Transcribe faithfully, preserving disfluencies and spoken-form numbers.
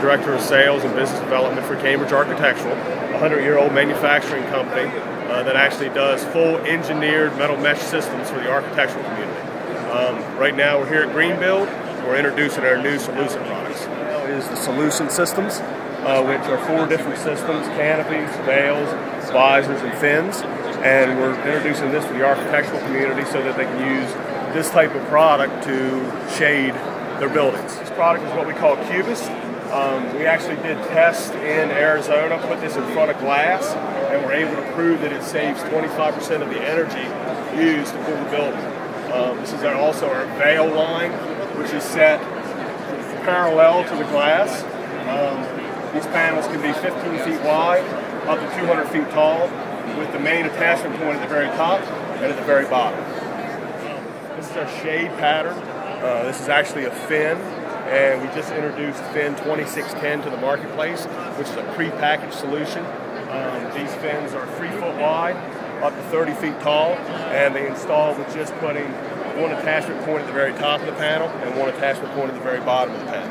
Director of Sales and Business Development for Cambridge Architectural, a hundred-year-old manufacturing company uh, that actually does full engineered metal mesh systems for the architectural community. Um, right now we're here at Greenbuild. We're introducing our new Solucent products. It is the Solucent systems, uh, which are four different systems: canopies, veils, visors, and fins. And we're introducing this to the architectural community so that they can use this type of product to shade their buildings. This product is what we call Cubist. Um, we actually did tests in Arizona, put this in front of glass, and we're able to prove that it saves twenty-five percent of the energy used to cool the building. Um, this is our, also our veil line, which is set parallel to the glass. Um, these panels can be fifteen feet wide, up to two hundred feet tall, with the main attachment point at the very top and at the very bottom. This is our shade pattern. Uh, this is actually a fin, and we just introduced Fin twenty-six ten to the marketplace, which is a pre-packaged solution. Um, these fins are three foot wide, up to thirty feet tall, and they install with just putting one attachment point at the very top of the panel and one attachment point at the very bottom of the panel.